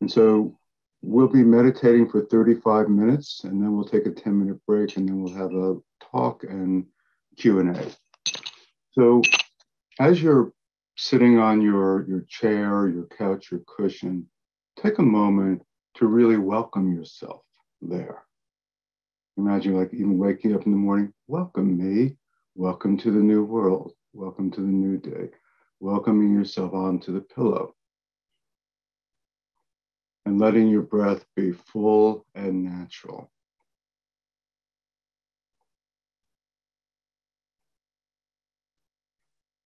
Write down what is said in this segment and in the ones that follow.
And so we'll be meditating for 35 minutes, and then we'll take a 10-minute break, and then we'll have a talk and Q&A. So as you're sitting on your chair, your couch, your cushion, take a moment to really welcome yourself there. Imagine like even waking up in the morning, welcome me, welcome to the new world, welcome to the new day, welcoming yourself onto the pillow. And letting your breath be full and natural.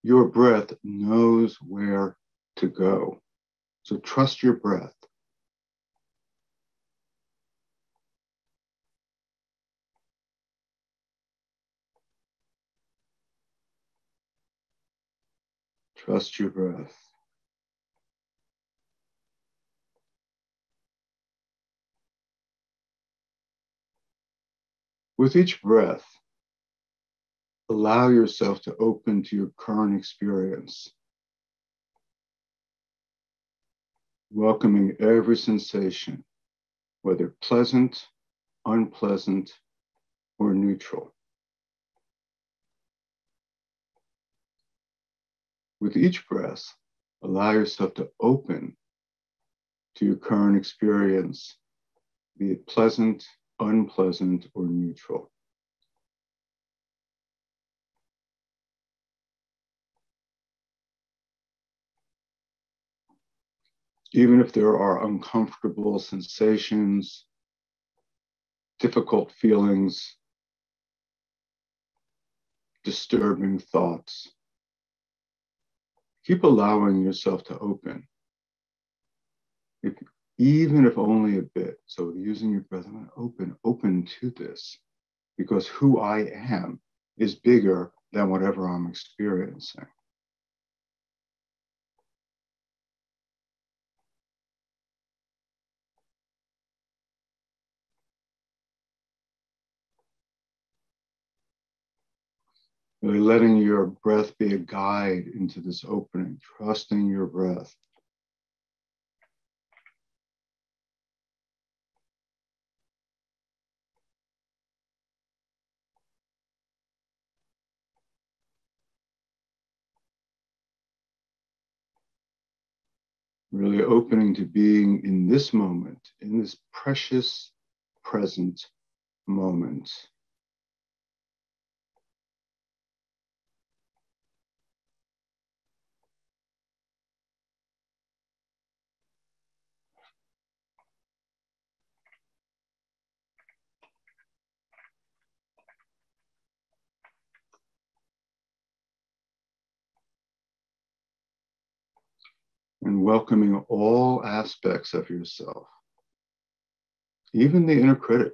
Your breath knows where to go. So trust your breath. Trust your breath. With each breath, allow yourself to open to your current experience, welcoming every sensation, whether pleasant, unpleasant, or neutral. With each breath, allow yourself to open to your current experience, be it pleasant, unpleasant, or neutral. Even if there are uncomfortable sensations, difficult feelings, disturbing thoughts, keep allowing yourself to open. Even if only a bit. So using your breath, I'm going to open to this, because who I am is bigger than whatever I'm experiencing. Really letting your breath be a guide into this opening, trusting your breath. Really opening to being in this moment, in this precious present moment. And welcoming all aspects of yourself, even the inner critic.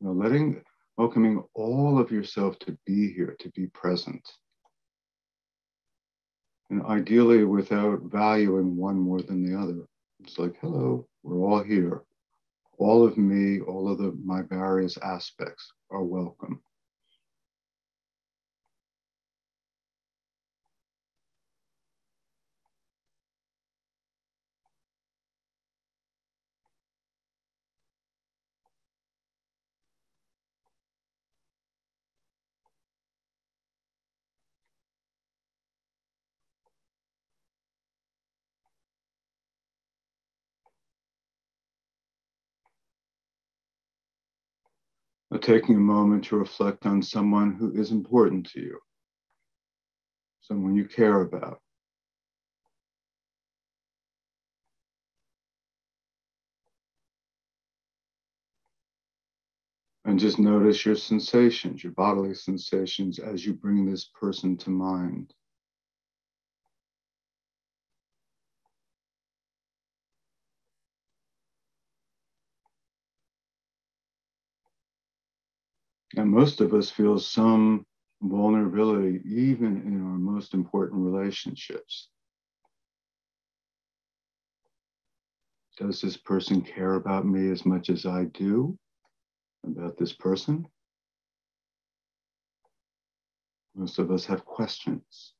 You know, welcoming all of yourself to be here, to be present. And ideally without valuing one more than the other. It's like, hello, we're all here. All of me, all of my various aspects are welcome. Taking a moment to reflect on someone who is important to you, someone you care about. And just notice your sensations, your bodily sensations as you bring this person to mind. And most of us feel some vulnerability, even in our most important relationships. Does this person care about me as much as I do about this person? Most of us have questions.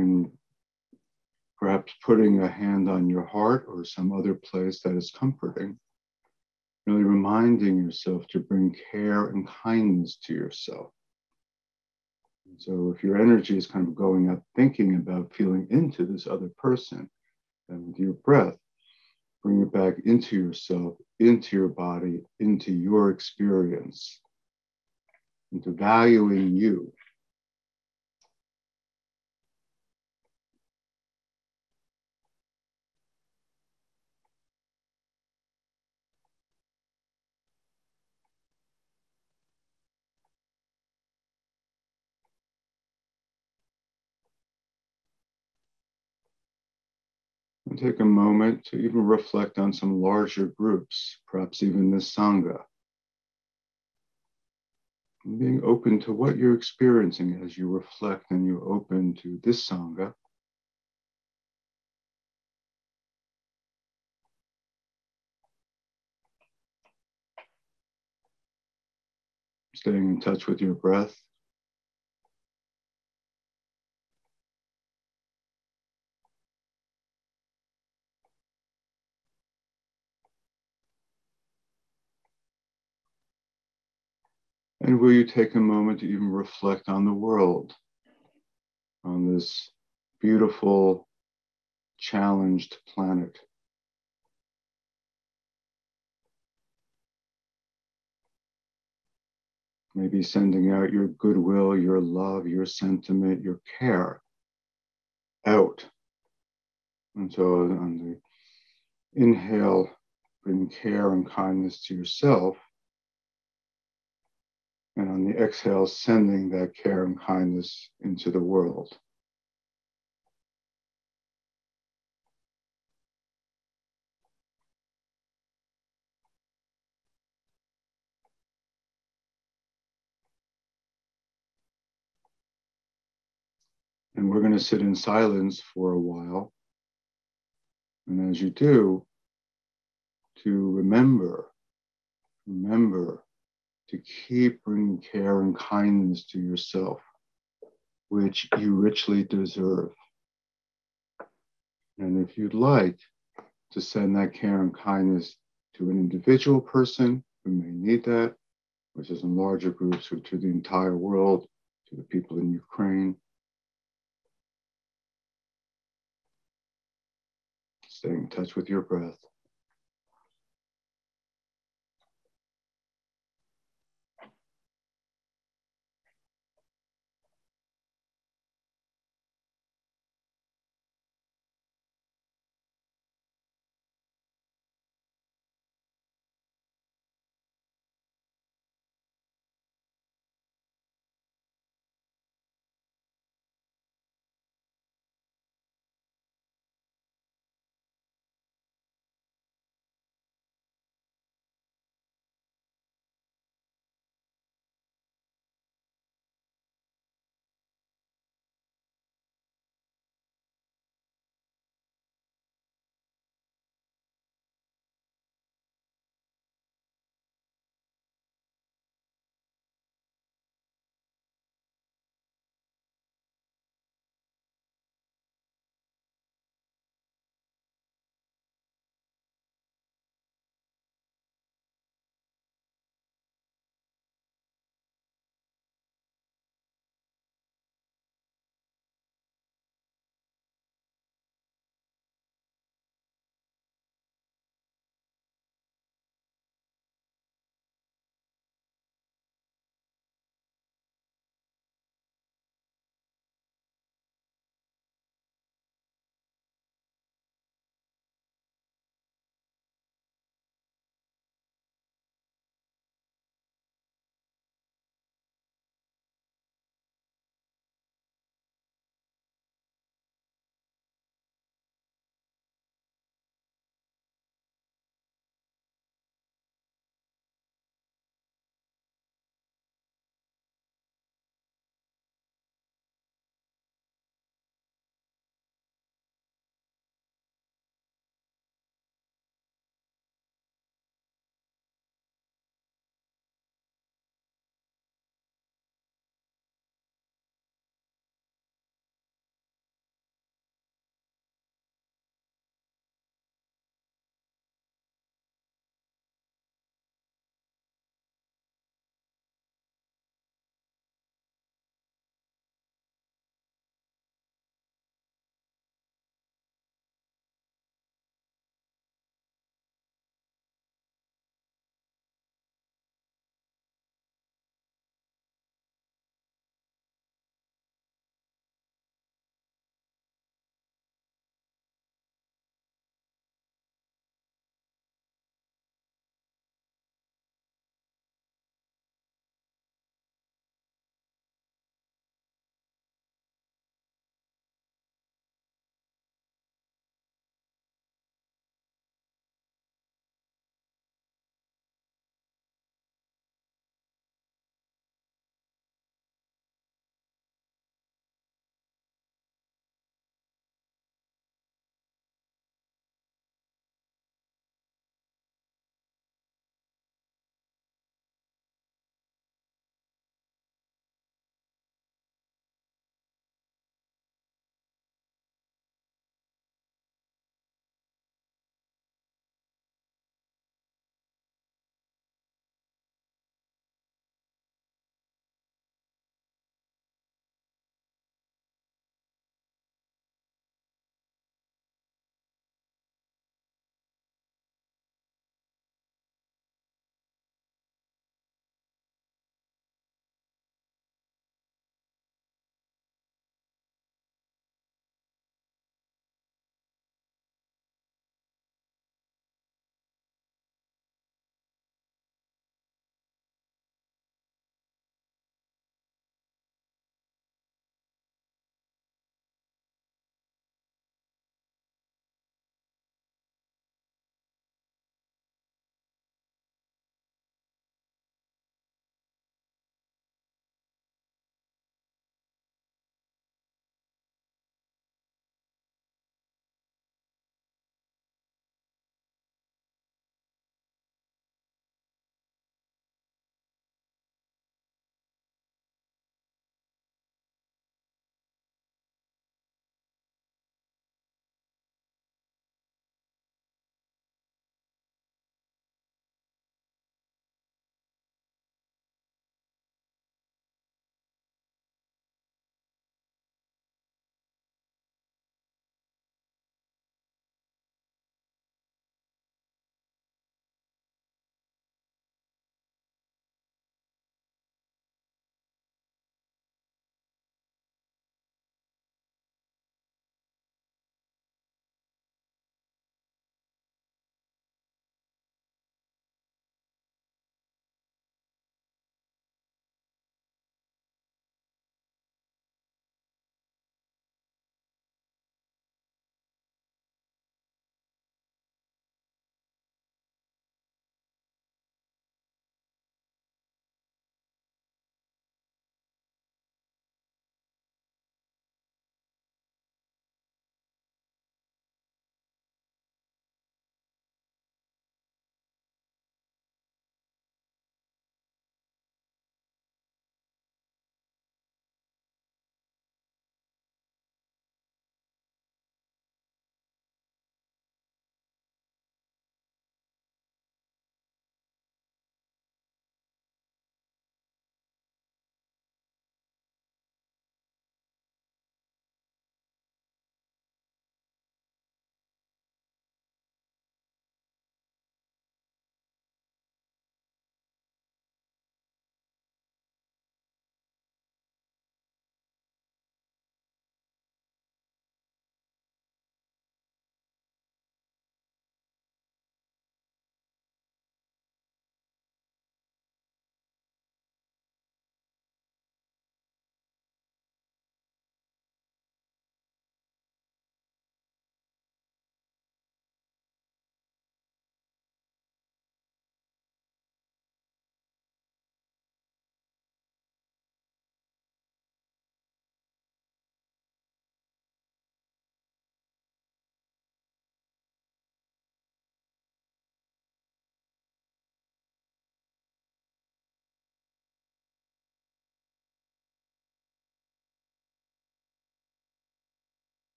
And perhaps putting a hand on your heart or some other place that is comforting, really reminding yourself to bring care and kindness to yourself. So if your energy is kind of going up, thinking about feeling into this other person, then with your breath, bring it back into yourself, into your body, into your experience, into valuing you. Take a moment to even reflect on some larger groups, perhaps even this Sangha. And being open to what you're experiencing as you reflect and you're open to this Sangha. Staying in touch with your breath. And will you take a moment to even reflect on the world, on this beautiful, challenged planet? Maybe sending out your goodwill, your love, your sentiment, your care out. And so on the inhale, bring care and kindness to yourself. And on the exhale, sending that care and kindness into the world. And we're going to sit in silence for a while. And as you do, to remember to keep bringing care and kindness to yourself, which you richly deserve. And if you'd like to send that care and kindness to an individual person who may need that, which is in larger groups, or to the entire world, to the people in Ukraine, stay in touch with your breath.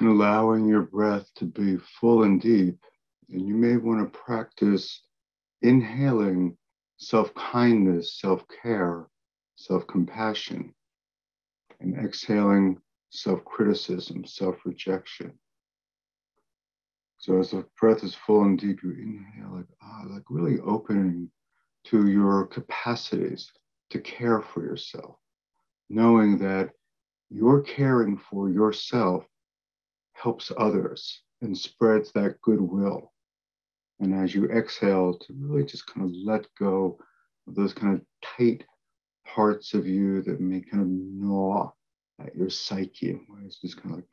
and allowing your breath to be full and deep. And you may want to practice inhaling self-kindness, self-care, self-compassion, and exhaling self-criticism, self-rejection. So as the breath is full and deep, you inhale like really opening to your capacities to care for yourself, knowing that your caring for yourself helps others and spreads that goodwill. And as you exhale, to really just kind of let go of those kind of tight parts of you that may kind of gnaw at your psyche in ways. Just kind of like,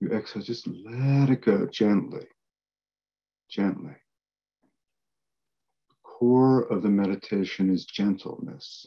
you exhale, just let it go gently, gently. The core of the meditation is gentleness.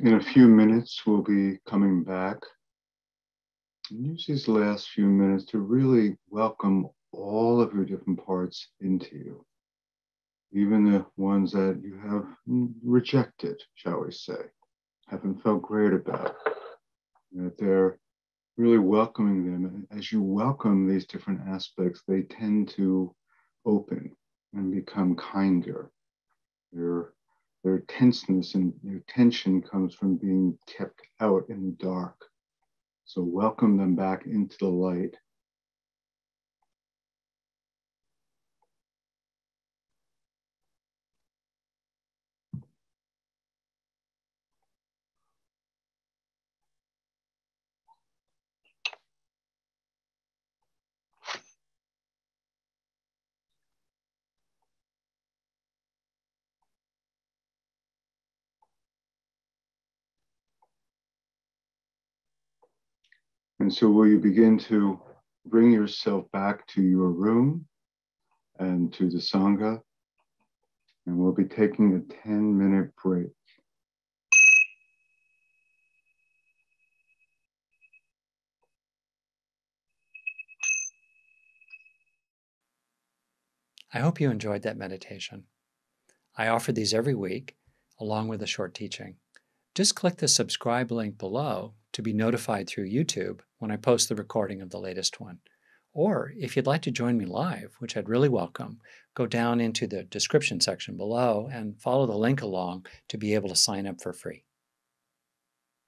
In a few minutes, we'll be coming back. Use these last few minutes to really welcome all of your different parts into you, even the ones that you have rejected, shall we say, haven't felt great about, that they're really welcoming them. And as you welcome these different aspects, they tend to open and become kinder. Their tenseness and their tension comes from being kept out in the dark. So welcome them back into the light. And so will you begin to bring yourself back to your room and to the Sangha, and we'll be taking a 10-minute break. I hope you enjoyed that meditation. I offer these every week, along with a short teaching. Just click the subscribe link below to be notified through YouTube when I post the recording of the latest one. Or if you'd like to join me live, which I'd really welcome, go down into the description section below and follow the link along to be able to sign up for free.